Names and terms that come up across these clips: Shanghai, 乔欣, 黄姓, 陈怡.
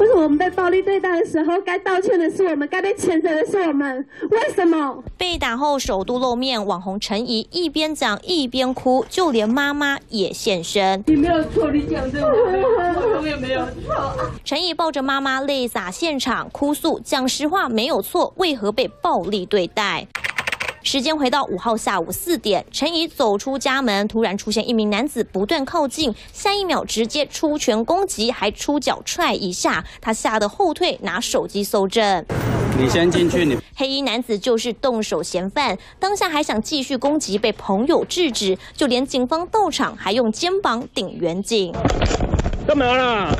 为什么我们被暴力对待的时候，该道歉的是我们，该被谴责的是我们？为什么？被打后首度露面，网红陈怡一边讲一边哭，就连妈妈也现身。你没有错，你讲真的，我也没有错。陈怡抱着妈妈泪洒现场，哭诉讲实话没有错，为何被暴力对待？ 时间回到5号下午4点，陈怡走出家门，突然出现一名男子不断靠近，下一秒直接出拳攻击，还出脚踹一下，他吓得后退，拿手机搜证。你先进去，你。黑衣男子就是动手嫌犯，当下还想继续攻击，被朋友制止，就连警方到场，还用肩膀顶远景。干嘛啦？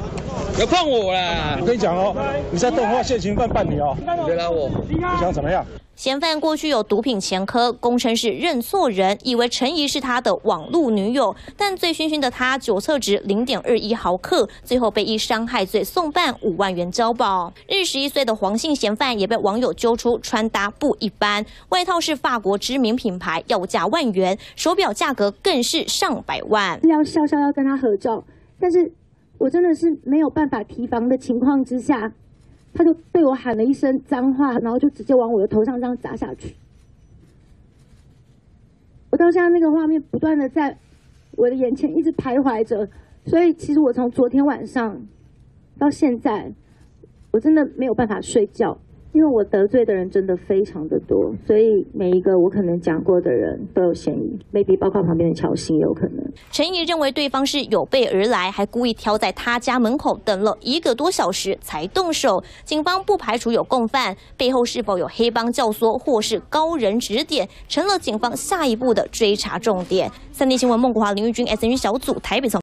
有碰我啦！我跟你讲哦，你在动画现行犯办你哦，你别拦我！你想怎么样？嫌犯过去有毒品前科，供称是认错人，以为陈怡是他的网路女友，但醉醺醺的他酒测值0.21毫克，最后被依伤害罪送办5万元交保。21岁的黄姓嫌犯也被网友揪出穿搭不一般，外套是法国知名品牌，要价1万元，手表价格更是上百万。要笑笑要跟他合照，但是。 我真的是没有办法提防的情况之下，他就对我喊了一声脏话，然后就直接往我的头上这样砸下去。我到现在那个画面不断的在我的眼前一直徘徊着，所以其实我从昨天晚上到现在，我真的没有办法睡觉，因为我得罪的人真的非常的多，所以每一个我可能讲过的人都有嫌疑。 maybe 包括旁边的乔欣有可能。陈怡认为对方是有备而来，还故意挑在他家门口等了1个多小时才动手。警方不排除有共犯，背后是否有黑帮教唆或是高人指点，成了警方下一步的追查重点。3立新闻孟国华、林玉君、SNG 小组台北从。